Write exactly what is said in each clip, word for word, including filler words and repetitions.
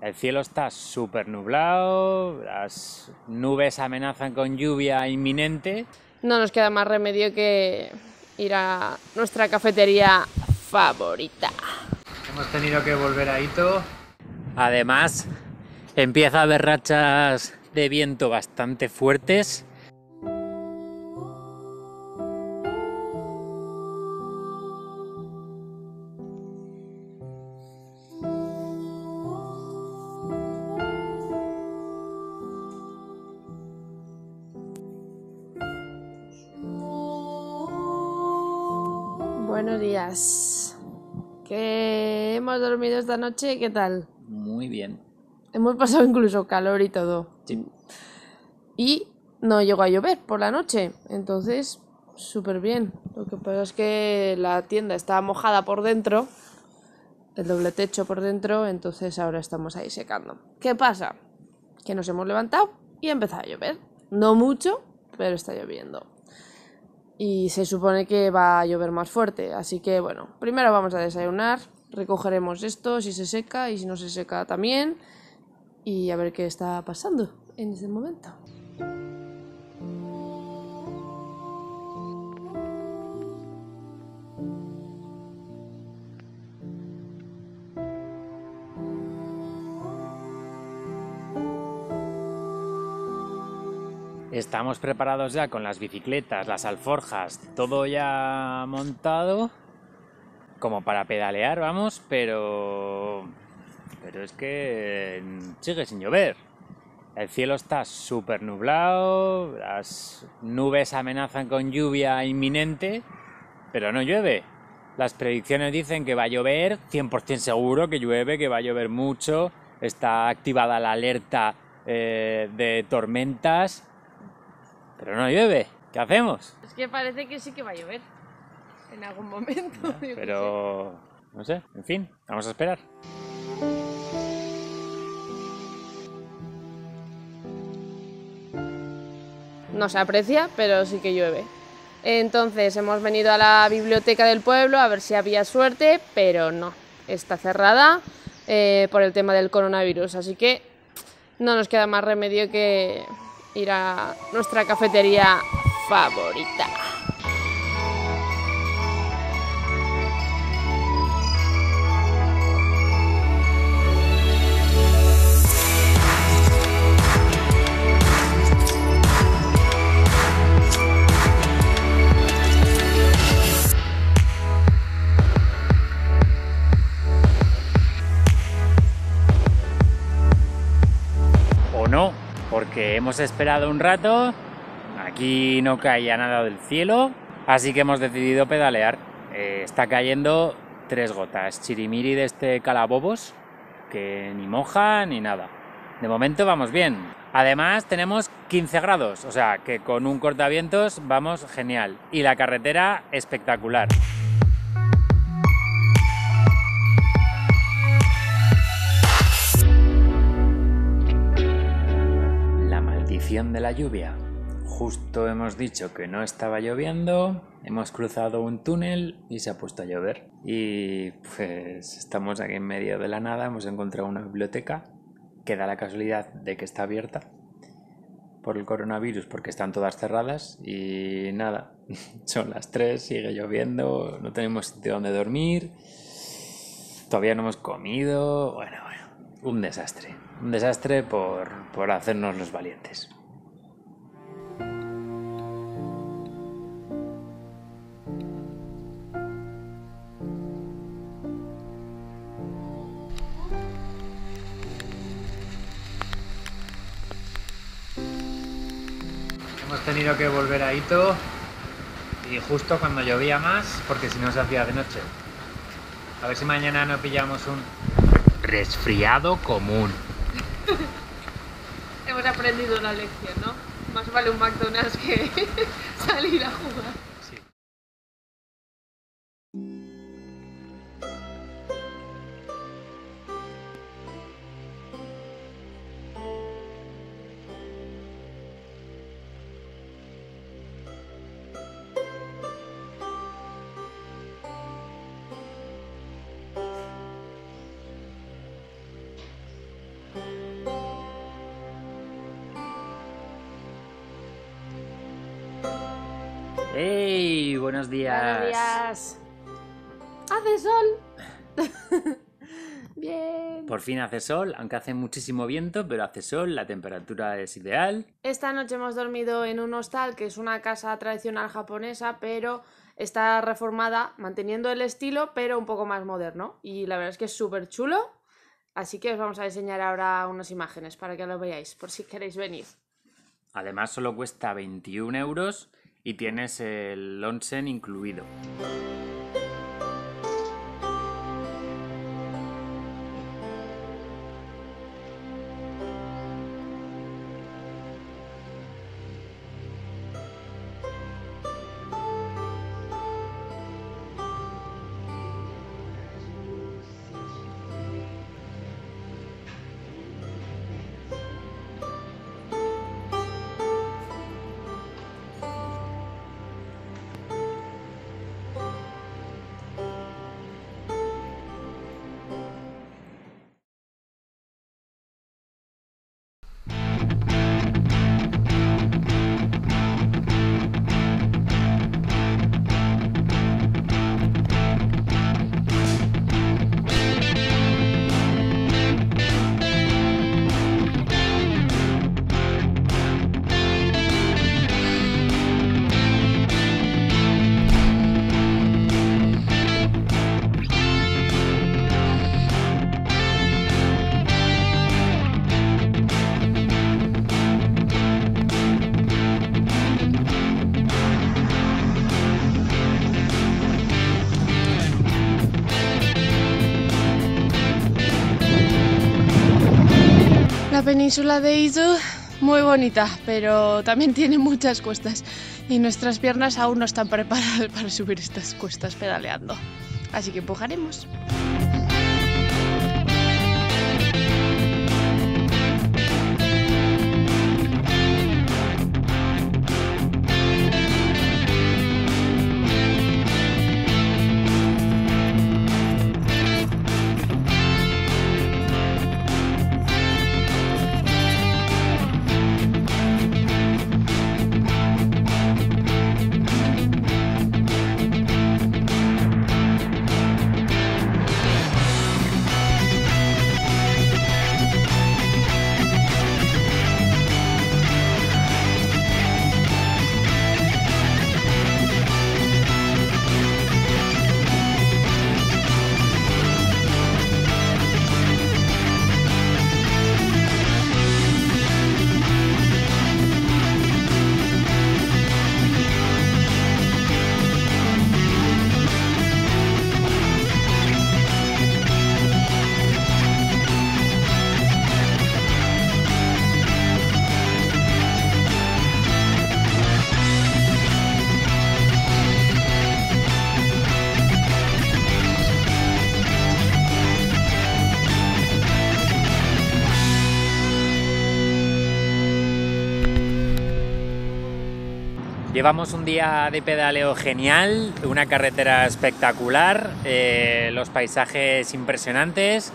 El cielo está súper nublado, las nubes amenazan con lluvia inminente. No nos queda más remedio que ir a nuestra cafetería favorita. Hemos tenido que volver a Ito. Además, empieza a haber rachas de viento bastante fuertes. Buenos días. ¿Qué hemos dormido esta noche? ¿Qué tal? Muy bien. Hemos pasado incluso calor y todo. Sí. Y no llegó a llover por la noche, entonces súper bien. Lo que pasa es que la tienda estaba mojada por dentro, el doble techo por dentro, entonces ahora estamos ahí secando. ¿Qué pasa? Que nos hemos levantado y ha empezado a llover. No mucho, pero está lloviendo. Y se supone que va a llover más fuerte, así que bueno, primero vamos a desayunar, recogeremos esto si se seca y si no se seca también, y a ver qué está pasando en este momento. Estamos preparados ya con las bicicletas, las alforjas, todo ya montado, como para pedalear, vamos, pero... pero es que sigue sin llover. El cielo está súper nublado, las nubes amenazan con lluvia inminente, pero no llueve. Las predicciones dicen que va a llover, cien por cien seguro que llueve, que va a llover mucho, está activada la alerta eh, de tormentas... pero no llueve. ¿Qué hacemos? Es que parece que sí que va a llover en algún momento. Ya, pero... no sé. En fin, vamos a esperar. No se aprecia, pero sí que llueve. Entonces hemos venido a la biblioteca del pueblo a ver si había suerte, pero no. Está cerrada eh, por el tema del coronavirus, así que no nos queda más remedio que... ir a nuestra cafetería favorita. ¿O no? Porque hemos esperado un rato, aquí no caía nada del cielo, así que hemos decidido pedalear. Eh, está cayendo tres gotas, chirimiri de este calabobos, que ni moja ni nada. De momento vamos bien. Además tenemos quince grados, o sea que con un cortavientos vamos genial. Y la carretera espectacular. De la lluvia. Justo hemos dicho que no estaba lloviendo, hemos cruzado un túnel y se ha puesto a llover. Y pues estamos aquí en medio de la nada, hemos encontrado una biblioteca que da la casualidad de que está abierta por el coronavirus porque están todas cerradas y nada, son las tres, sigue lloviendo, no tenemos sitio donde dormir, todavía no hemos comido, bueno, bueno, un desastre. Un desastre por, por hacernos los valientes. Hemos tenido que volver a Ito y justo cuando llovía más, porque si no se hacía de noche. A ver si mañana no pillamos un resfriado común. Hemos aprendido una lección, ¿no? Más vale un McDonald's que salir a jugar. Sí. ¡Hey! ¡Buenos días! ¡Buenos días! ¡Hace sol! Bien. Por fin hace sol, aunque hace muchísimo viento, pero hace sol, la temperatura es ideal. Esta noche hemos dormido en un hostal, que es una casa tradicional japonesa, pero está reformada, manteniendo el estilo, pero un poco más moderno. Y la verdad es que es súper chulo, así que os vamos a enseñar ahora unas imágenes para que lo veáis, por si queréis venir. Además solo cuesta veintiún euros y tienes el onsen incluido. La península de Izu, muy bonita, pero también tiene muchas cuestas y nuestras piernas aún no están preparadas para subir estas cuestas pedaleando, así que empujaremos. Llevamos un día de pedaleo genial, una carretera espectacular, eh, los paisajes impresionantes,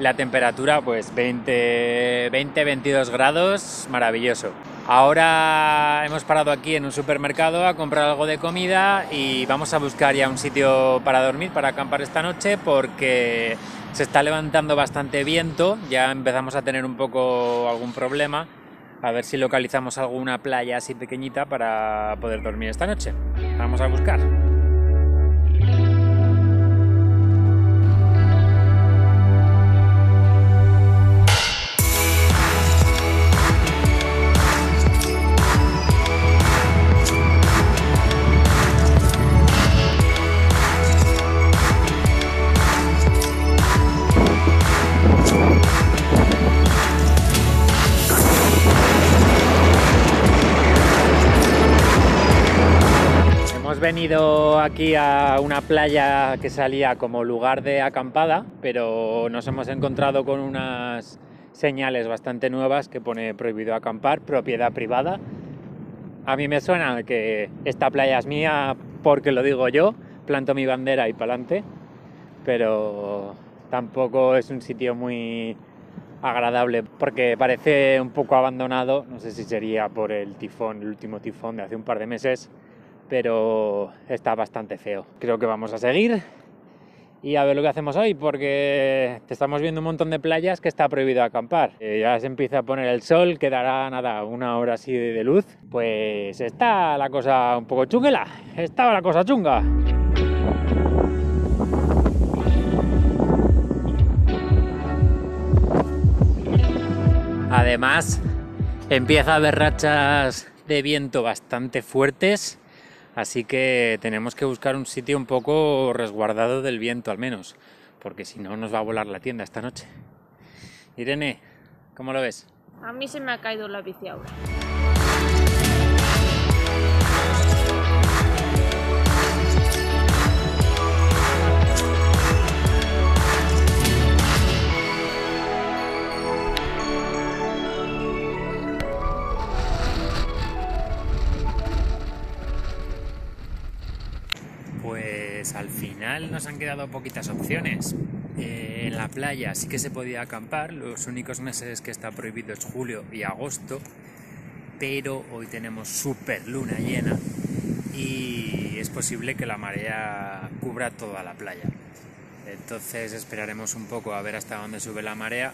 la temperatura pues veinte a veintidós grados, maravilloso. Ahora hemos parado aquí en un supermercado a comprar algo de comida y vamos a buscar ya un sitio para dormir, para acampar esta noche, porque se está levantando bastante viento, ya empezamos a tener un poco algún problema. A ver si localizamos alguna playa así pequeñita para poder dormir esta noche. Vamos a buscar. Hemos venido aquí a una playa que salía como lugar de acampada, pero nos hemos encontrado con unas señales bastante nuevas que pone prohibido acampar, propiedad privada. A mí me suena que esta playa es mía porque lo digo yo, planto mi bandera y pa'lante, pero tampoco es un sitio muy, agradable, porque parece un poco abandonado, no sé si sería por el tifón, el último tifón de hace un par de meses, pero está bastante feo. Creo que vamos a seguir y a ver lo que hacemos hoy, porque estamos viendo un montón de playas que está prohibido acampar. Eh, ya se empieza a poner el sol, quedará nada, una hora así de luz. Pues está la cosa un poco chunguela, estaba la cosa chunga. Además, empieza a haber rachas de viento bastante fuertes, así que tenemos que buscar un sitio un poco resguardado del viento al menos, porque si no nos va a volar la tienda esta noche. Irene, ¿cómo lo ves? A mí se me ha caído la bici ahora. Pues al final nos han quedado poquitas opciones. Eh, en la playa sí que se podía acampar, los únicos meses que está prohibido es julio y agosto, pero hoy tenemos super luna llena y es posible que la marea cubra toda la playa. Entonces esperaremos un poco a ver hasta dónde sube la marea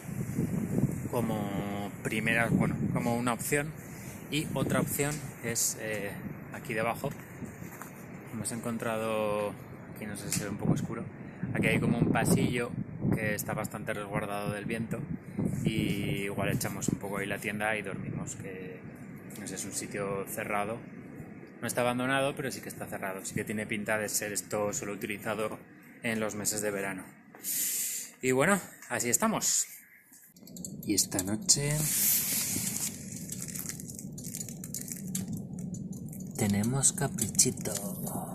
como primera, bueno, como una opción, y otra opción es eh, aquí debajo. Hemos encontrado, aquí no sé si se ve un poco oscuro, aquí hay como un pasillo que está bastante resguardado del viento y igual echamos un poco ahí la tienda y dormimos, que no sé, es un sitio cerrado, no está abandonado pero sí que está cerrado, sí que tiene pinta de ser esto solo utilizado en los meses de verano. Y bueno, así estamos. Y esta noche tenemos caprichito.